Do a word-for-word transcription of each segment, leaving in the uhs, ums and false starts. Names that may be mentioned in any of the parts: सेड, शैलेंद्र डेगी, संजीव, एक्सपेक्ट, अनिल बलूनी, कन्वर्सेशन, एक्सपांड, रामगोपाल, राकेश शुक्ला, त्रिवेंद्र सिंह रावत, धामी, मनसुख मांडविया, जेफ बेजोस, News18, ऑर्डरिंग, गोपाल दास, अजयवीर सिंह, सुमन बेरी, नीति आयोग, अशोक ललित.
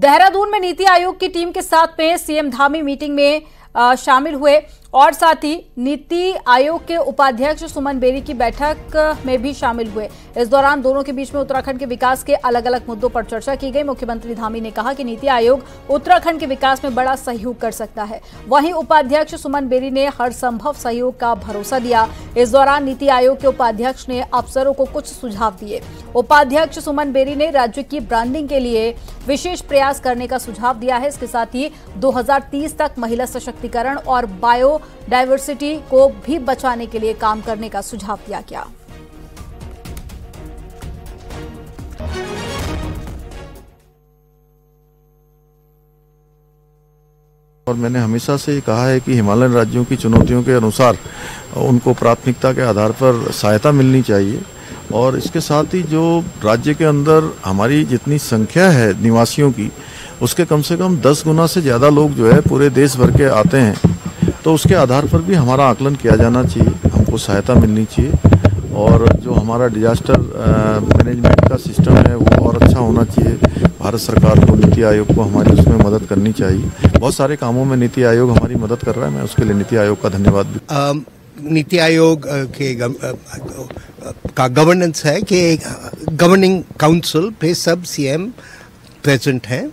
देहरादून में नीति आयोग की टीम के साथ में सीएम धामी मीटिंग में आ, शामिल हुए और साथ ही नीति आयोग के उपाध्यक्ष सुमन बेरी की बैठक में भी शामिल हुए। इस दौरान दोनों के बीच में उत्तराखंड के विकास के अलग अलग मुद्दों पर चर्चा की गई। मुख्यमंत्री धामी ने कहा कि नीति आयोग उत्तराखंड के विकास में बड़ा सहयोग कर सकता है। वहीं उपाध्यक्ष सुमन बेरी ने हर संभव सहयोग का भरोसा दिया। इस दौरान नीति आयोग के उपाध्यक्ष ने अफसरों को कुछ सुझाव दिए। उपाध्यक्ष सुमन बेरी ने राज्य की ब्रांडिंग के लिए विशेष प्रयास करने का सुझाव दिया है। इसके साथ ही दो हज़ार तीस तक महिला सशक्तिकरण और बायो डाइवर्सिटी को भी बचाने के लिए काम करने का सुझाव दिया गया। और मैंने हमेशा से कहा है कि हिमालयन राज्यों की चुनौतियों के अनुसार उनको प्राथमिकता के आधार पर सहायता मिलनी चाहिए। और इसके साथ ही जो राज्य के अंदर हमारी जितनी संख्या है निवासियों की, उसके कम से कम दस गुना से ज़्यादा लोग जो है पूरे देश भर के आते हैं, तो उसके आधार पर भी हमारा आकलन किया जाना चाहिए, हमको सहायता मिलनी चाहिए। और जो हमारा डिजास्टर मैनेजमेंट का सिस्टम है वो और अच्छा होना चाहिए। भारत सरकार को, नीति आयोग को हमारी उसमें मदद करनी चाहिए। बहुत सारे कामों में नीति आयोग हमारी मदद कर रहा है, मैं उसके लिए नीति आयोग का धन्यवाद भी। आम... नीति आयोग के गव, का गवर्नेंस है कि गवर्निंग काउंसिल पे सब सीएम प्रेजेंट हैं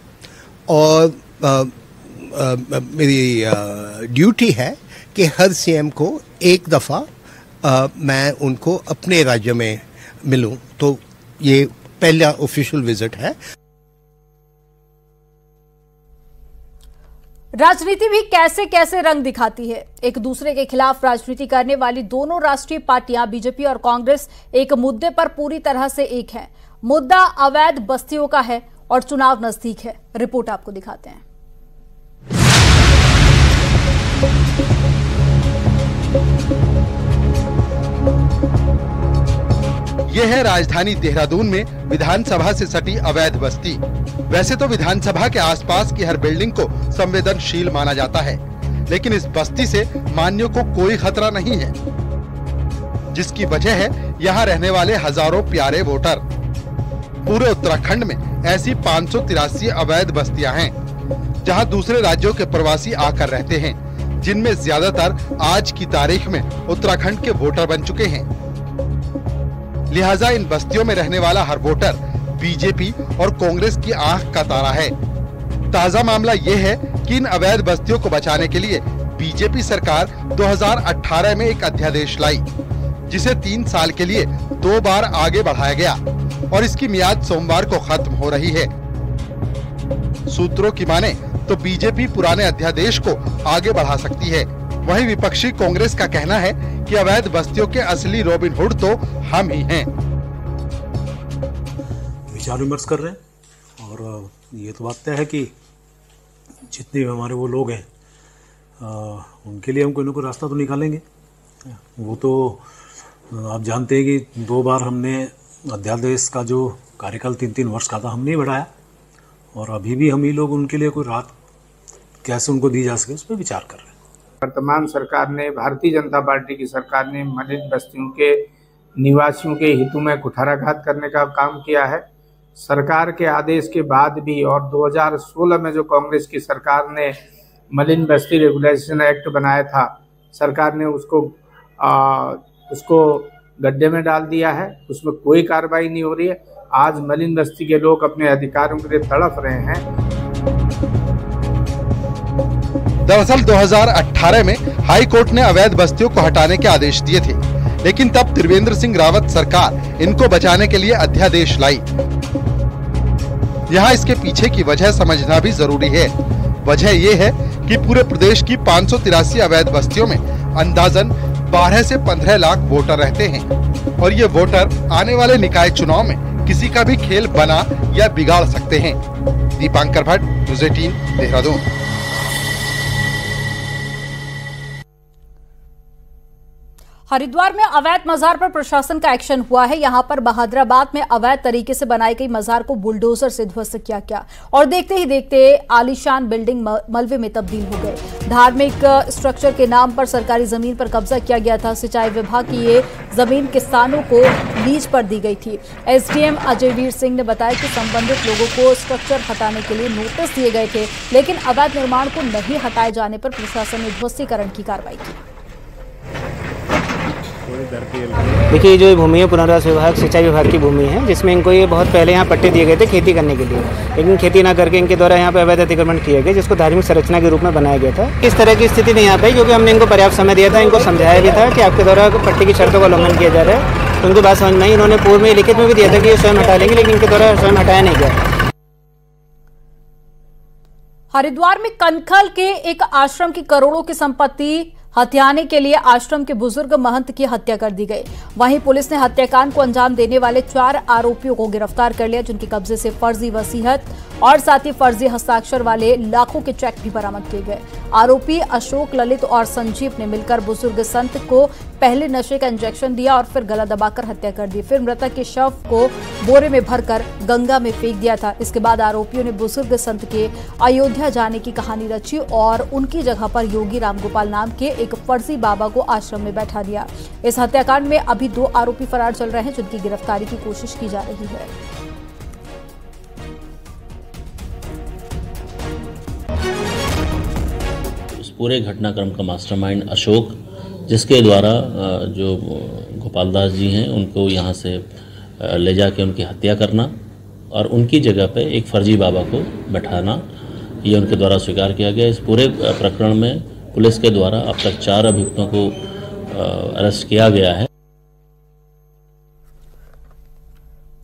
और आ, आ, मेरी ड्यूटी है कि हर सीएम को एक दफ़ा मैं उनको अपने राज्य में मिलूं, तो ये पहला ऑफिशियल विजिट है। राजनीति भी कैसे कैसे रंग दिखाती है। एक दूसरे के खिलाफ राजनीति करने वाली दोनों राष्ट्रीय पार्टियां बीजेपी और कांग्रेस एक मुद्दे पर पूरी तरह से एक हैं। मुद्दा अवैध बस्तियों का है और चुनाव नजदीक है। रिपोर्ट आपको दिखाते हैं। यह है राजधानी देहरादून में विधानसभा से सटी अवैध बस्ती। वैसे तो विधानसभा के आसपास की हर बिल्डिंग को संवेदनशील माना जाता है, लेकिन इस बस्ती से मान्यों को कोई खतरा नहीं है, जिसकी वजह है यहाँ रहने वाले हजारों प्यारे वोटर। पूरे उत्तराखंड में ऐसी पाँच सौ तिरासी अवैध बस्तियाँ हैं, जहाँ दूसरे राज्यों के प्रवासी आकर रहते हैं, जिनमें ज्यादातर आज की तारीख में उत्तराखण्ड के वोटर बन चुके हैं। लिहाजा इन बस्तियों में रहने वाला हर वोटर बीजेपी और कांग्रेस की आंख का तारा है। ताजा मामला ये है कि इन अवैध बस्तियों को बचाने के लिए बीजेपी सरकार दो हज़ार अठारह में एक अध्यादेश लाई, जिसे तीन साल के लिए दो बार आगे बढ़ाया गया और इसकी मियाद सोमवार को खत्म हो रही है। सूत्रों की माने तो बीजेपी पुराने अध्यादेश को आगे बढ़ा सकती है। वहीं विपक्षी कांग्रेस का कहना है कि अवैध बस्तियों के असली रॉबिन हुड तो हम ही हैं। विचार विमर्श कर रहे हैं और ये तो बात तय है कि जितने भी हमारे वो लोग हैं उनके लिए हम कोई ना कोई रास्ता तो निकालेंगे। वो तो आप जानते हैं कि दो बार हमने अध्यादेश का जो कार्यकाल तीन तीन वर्ष का था हमने बढ़ाया, और अभी भी हम ही लोग उनके लिए कोई राहत कैसे उनको दी जा सके उस पर विचार कर रहे हैं। वर्तमान सरकार ने, भारतीय जनता पार्टी की सरकार ने मलिन बस्तियों के निवासियों के हितों में कुठाराघात करने का काम किया है। सरकार के आदेश के बाद भी और दो हज़ार सोलह में जो कांग्रेस की सरकार ने मलिन बस्ती रेगुलेशन एक्ट बनाया था, सरकार ने उसको आ, उसको गड्ढे में डाल दिया है, उसमें कोई कार्रवाई नहीं हो रही है। आज मलिन बस्ती के लोग अपने अधिकारों के लिए तड़प रहे हैं। दरअसल दो हज़ार अठारह में हाई कोर्ट ने अवैध बस्तियों को हटाने के आदेश दिए थे, लेकिन तब त्रिवेंद्र सिंह रावत सरकार इनको बचाने के लिए अध्यादेश लाई। यहाँ इसके पीछे की वजह समझना भी जरूरी है। वजह ये है कि पूरे प्रदेश की पाँच सौ तिरासी अवैध बस्तियों में अंदाजन बारह से पंद्रह लाख वोटर रहते हैं, और ये वोटर आने वाले निकाय चुनाव में किसी का भी खेल बना या बिगाड़ सकते हैं। दीपांकर भट्ट, न्यूज़ अठारह, देहरादून। हरिद्वार में अवैध मजार पर प्रशासन का एक्शन हुआ है। यहां पर बहादराबाद में अवैध तरीके से बनाई गई मजार को बुलडोजर से ध्वस्त किया गया और देखते ही देखते आलीशान बिल्डिंग मलबे में तब्दील हो गए। धार्मिक स्ट्रक्चर के नाम पर सरकारी जमीन पर कब्जा किया गया था। सिंचाई विभाग की ये जमीन किसानों को लीज पर दी गई थी। एसडीएम अजयवीर सिंह ने बताया कि संबंधित लोगों को स्ट्रक्चर हटाने के लिए नोटिस दिए गए थे, लेकिन अवैध निर्माण को नहीं हटाए जाने पर प्रशासन ने ध्वस्तीकरण की कार्रवाई की। देखिए, जो भूमि है पुनर्वास विभाग सिंचाई विभाग की भूमि है, जिसमें इनको ये बहुत पहले यहाँ पट्टे दिए गए थे खेती करने के लिए, लेकिन खेती ना करके इनके द्वारा यहाँ पर अवैध अतिक्रमण किए गए, जिसको धार्मिक संरचना के रूप में बनाया गया था। इस तरह की स्थिति नहीं आ पाई, क्योंकि हमने इनको पर्याप्त समय दिया था, इनको समझाया भी था कि आपके द्वारा पट्टे की शर्तों का उल्लंघन किया जा रहा है, तो उनको बात समझ में आई। उन्होंने पूर्व में लिखित में भी दिया था कि ये स्वयं हटा लेंगे, लेकिन इनके द्वारा स्वयं हटाया नहीं गया। हरिद्वार में कनखल के एक आश्रम की करोड़ों की संपत्ति हथियाने के लिए आश्रम के बुजुर्ग महंत की हत्या कर दी गई। वहीं पुलिस ने हत्याकांड को अंजाम देने वाले चार आरोपियों को गिरफ्तार कर लिया, जिनके कब्जे से फर्जी वसीयत और साथ ही फर्जी हस्ताक्षर वाले लाखों के चेक भी बरामद किए गए। आरोपी अशोक ललित और संजीव ने मिलकर बुजुर्ग संत को पहले नशे का इंजेक्शन दिया और फिर गला दबाकर हत्या कर दी। फिर मृतक के शव को बोरे में भरकर गंगा में फेंक दिया था। इसके बाद आरोपियों ने बुजुर्ग संत के अयोध्या जाने की कहानी रची और उनकी जगह पर योगी रामगोपाल नाम के एक फर्जी बाबा को आश्रम में बैठा दिया। इस हत्याकांड में अभी दो आरोपी फरार चल रहे हैं, जिनकी गिरफ्तारी की कोशिश की जा रही है। उस पूरे घटनाक्रम का मास्टरमाइंड अशोक, जिसके द्वारा जो गोपाल दास जी हैं उनको यहाँ से ले जाके उनकी हत्या करना और उनकी जगह पे एक फर्जी बाबा को बैठाना, ये उनके द्वारा स्वीकार किया गया। इस पूरे प्रकरण में पुलिस के द्वारा अब तक चार अभियुक्तों को अरेस्ट किया गया है।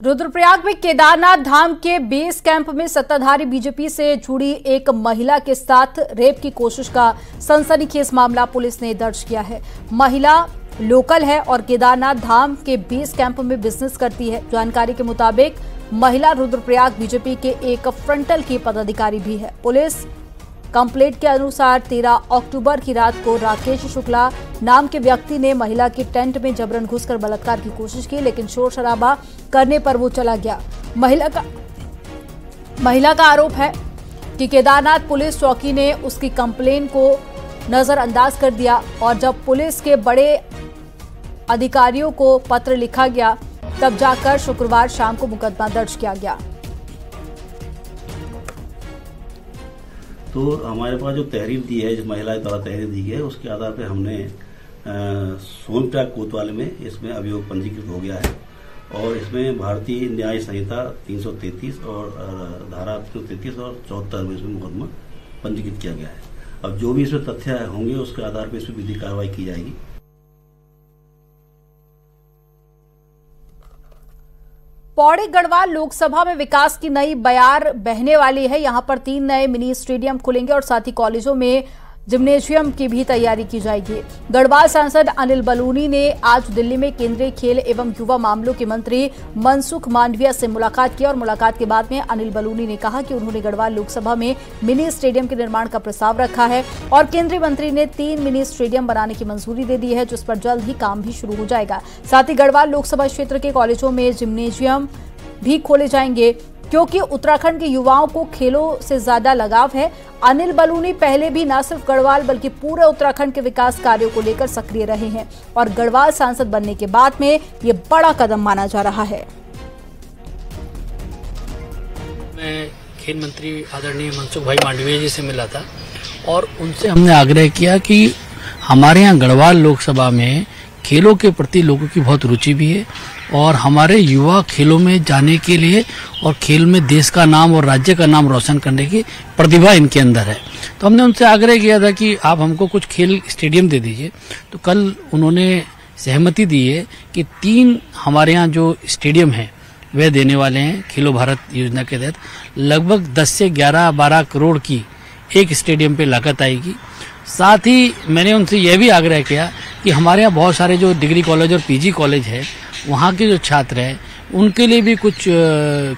रुद्रप्रयाग में केदारनाथ धाम के बेस कैंप में सत्ताधारी बीजेपी से जुड़ी एक महिला के साथ रेप की कोशिश का सनसनीखेज मामला पुलिस ने दर्ज किया है। महिला लोकल है और केदारनाथ धाम के बेस कैंप में बिजनेस करती है। जानकारी के मुताबिक महिला रुद्रप्रयाग बीजेपी के एक फ्रंटल की पदाधिकारी भी है। पुलिस कंप्लेंट के अनुसार तेरह अक्टूबर की रात को राकेश शुक्ला नाम के व्यक्ति ने महिला के टेंट में जबरन घुसकर बलात्कार की कोशिश की, लेकिन शोर शराबा करने पर वो चला गया। महिला का महिला का आरोप है कि केदारनाथ पुलिस चौकी ने उसकी कंप्लेंट को नजरअंदाज कर दिया और जब पुलिस के बड़े अधिकारियों को पत्र लिखा गया, तब जाकर शुक्रवार शाम को मुकदमा दर्ज किया गया। तो हमारे पास जो तहरीर दी है, जो महिला द्वारा तहरीर दी है, उसके आधार पर हमने सोनप्रयाग कोतवाल में इसमें अभियोग पंजीकृत हो गया है और इसमें भारतीय न्याय संहिता तीन सौ तैंतीस और धारा तीन सौ तैंतीस और चौहत्तर में इसमें मुकदमा पंजीकृत किया गया है। अब जो भी इसमें तथ्य होंगे उसके आधार पर इसमें विधिक कार्रवाई की जाएगी। पौड़ी गढ़वाल लोकसभा में विकास की नई बयार बहने वाली है। यहां पर तीन नए मिनी स्टेडियम खुलेंगे और साथ ही कॉलेजों में जिम्नेशियम की भी तैयारी की जाएगी। गढ़वाल सांसद अनिल बलूनी ने आज दिल्ली में केंद्रीय खेल एवं युवा मामलों के मंत्री मनसुख मांडविया से मुलाकात की और मुलाकात के बाद में अनिल बलूनी ने कहा कि उन्होंने गढ़वाल लोकसभा में मिनी स्टेडियम के निर्माण का प्रस्ताव रखा है और केंद्रीय मंत्री ने तीन मिनी स्टेडियम बनाने की मंजूरी दे दी है, जिस पर जल्द ही काम भी शुरू हो जाएगा। साथ ही गढ़वाल लोकसभा क्षेत्र के कॉलेजों में जिम्नेशियम भी खोले जाएंगे, क्योंकि उत्तराखंड के युवाओं को खेलों से ज्यादा लगाव है। अनिल बलूनी पहले भी न सिर्फ गढ़वाल बल्कि पूरे उत्तराखंड के विकास कार्यों को लेकर सक्रिय रहे हैं और गढ़वाल सांसद बनने के बाद में ये बड़ा कदम माना जा रहा है। मैं खेल मंत्री आदरणीय मनसुख भाई मांडविया जी से मिला था और उनसे हमने आग्रह किया कि हमारे यहाँ गढ़वाल लोकसभा में खेलों के प्रति लोगों की बहुत रुचि भी है और हमारे युवा खेलों में जाने के लिए और खेल में देश का नाम और राज्य का नाम रोशन करने की प्रतिभा इनके अंदर है। तो हमने उनसे आग्रह किया था कि आप हमको कुछ खेल स्टेडियम दे दीजिए। तो कल उन्होंने सहमति दी है कि तीन हमारे यहाँ जो स्टेडियम हैं वह देने वाले हैं। खेलो भारत योजना के तहत लगभग दस से ग्यारह बारह करोड़ की एक स्टेडियम पर लागत आएगी। साथ ही मैंने उनसे यह भी आग्रह किया कि हमारे यहाँ बहुत सारे जो डिग्री कॉलेज और पीजी कॉलेज है वहाँ के जो छात्र हैं उनके लिए भी कुछ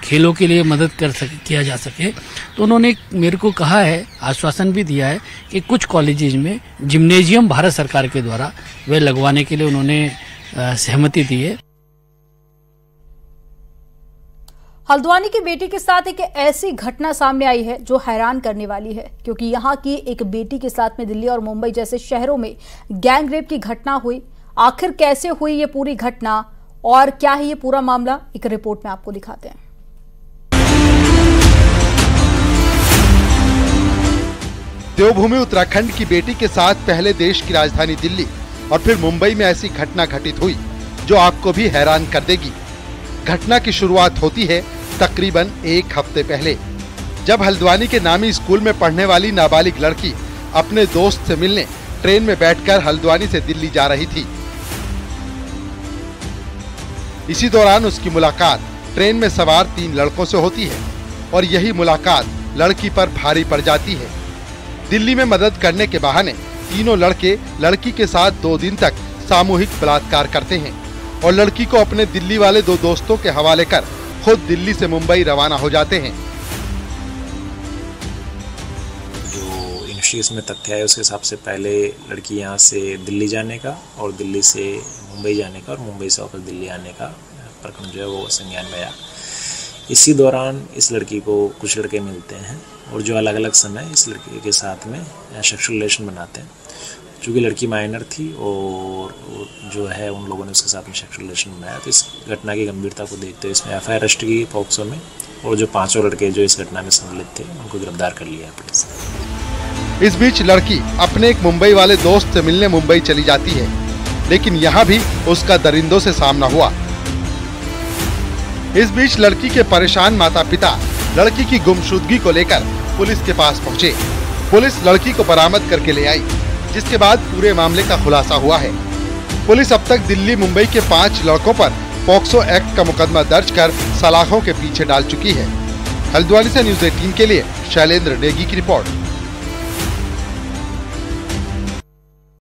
खेलों के लिए मदद कर सके किया जा सके। तो उन्होंने मेरे को कहा है, आश्वासन भी दिया है कि कुछ कॉलेजेज में जिम्नेशियम भारत सरकार के द्वारा वे लगवाने के लिए उन्होंने सहमति दी है। हल्द्वानी की बेटी के साथ एक ऐसी घटना सामने आई है जो हैरान करने वाली है, क्योंकि यहाँ की एक बेटी के साथ में दिल्ली और मुंबई जैसे शहरों में गैंग रेप की घटना हुई। आखिर कैसे हुई ये पूरी घटना और क्या है ये पूरा मामला, एक रिपोर्ट में आपको दिखाते हैं। देवभूमि उत्तराखंड की बेटी के साथ पहले देश की राजधानी दिल्ली और फिर मुंबई में ऐसी घटना घटित हुई जो आपको भी हैरान कर देगी। घटना की शुरुआत होती है तकरीबन एक हफ्ते पहले, जब हल्द्वानी के नामी स्कूल में पढ़ने वाली नाबालिग लड़की अपने दोस्त से मिलने ट्रेन में बैठकर हल्द्वानी से दिल्ली जा रही थी। इसी दौरान उसकी मुलाकात ट्रेन में सवार तीन लड़कों से होती है और यही मुलाकात लड़की पर भारी पड़ जाती है। दिल्ली में मदद करने के बहाने तीनों लड़के लड़की के साथ दो दिन तक सामूहिक बलात्कार करते हैं और लड़की को अपने दिल्ली वाले दो दोस्तों के हवाले कर खुद दिल्ली से मुंबई रवाना हो जाते हैं। जो इनिशियल्स में तथ्य है उसके हिसाब से पहले लड़की यहाँ से दिल्ली जाने का और दिल्ली से मुंबई जाने का और मुंबई से वापस दिल्ली आने का प्रकरण जो है वो संज्ञान में आया। इसी दौरान इस लड़की को कुछ लड़के मिलते हैं और जो अलग अलग समय इस लड़की के साथ में सेक्सुअल रिलेशन बनाते हैं। चूँकि लड़की माइनर थी और जो है उन लोगों ने उसके साथ में सेक्सुअल रिलेशन बनाया, तो इस घटना की गंभीरता को देखते हुए इसमें एफ आई आर रजिस्टर की पॉक्सो में और जो पांचों लड़के जो इस घटना में सम्मिलित थे उनको गिरफ्तार कर लिया है पुलिस ने। इस बीच लड़की अपने एक मुंबई वाले दोस्त से मिलने मुंबई चली जाती है, लेकिन यहाँ भी उसका दरिंदों से सामना हुआ। इस बीच लड़की के परेशान माता पिता लड़की की गुमशुदगी को लेकर पुलिस के पास पहुँचे। पुलिस लड़की को बरामद करके ले आई, जिसके बाद पूरे मामले का खुलासा हुआ है। पुलिस अब तक दिल्ली मुंबई के पांच लड़कों पर पॉक्सो एक्ट का मुकदमा दर्ज कर सलाखों के पीछे डाल चुकी है। हल्द्वानी से न्यूज़ अठारह के लिए शैलेंद्र डेगी की रिपोर्ट।